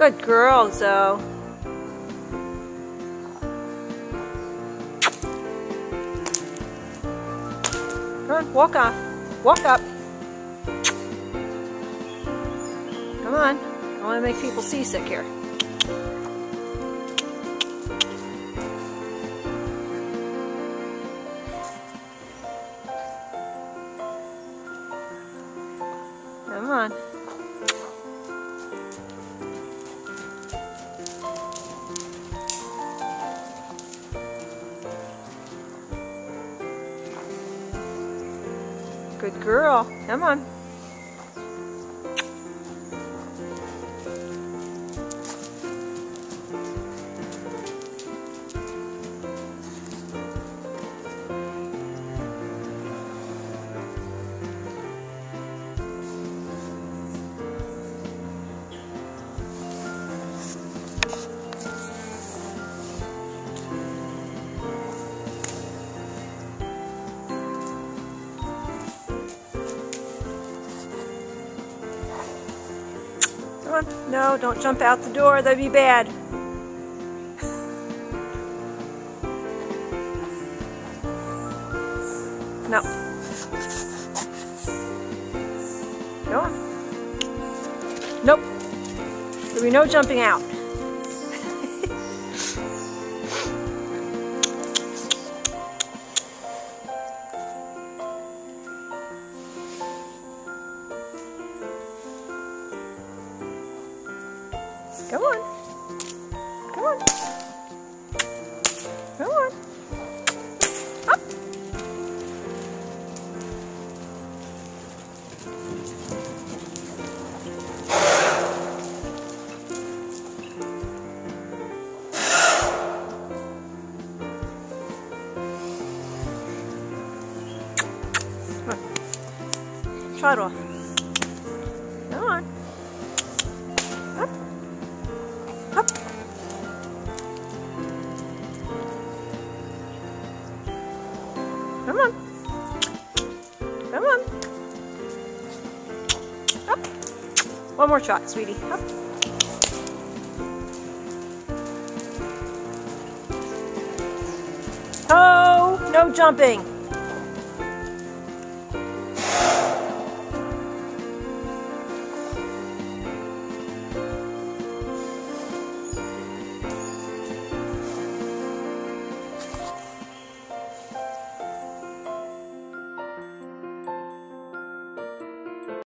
Good girl, Zoe. Good, walk off. Walk up. Come on. I don't want to make people seasick here. Come on. Good girl. Come on. No, don't jump out the door, that'd be bad. No. Go on. Nope. There'll be no jumping out. Come on. Come on. Come on. Up. Come on. Trot off. Come on. Up. Up. Come on. Come on. Up. One more shot, sweetie. Up. Oh, no jumping.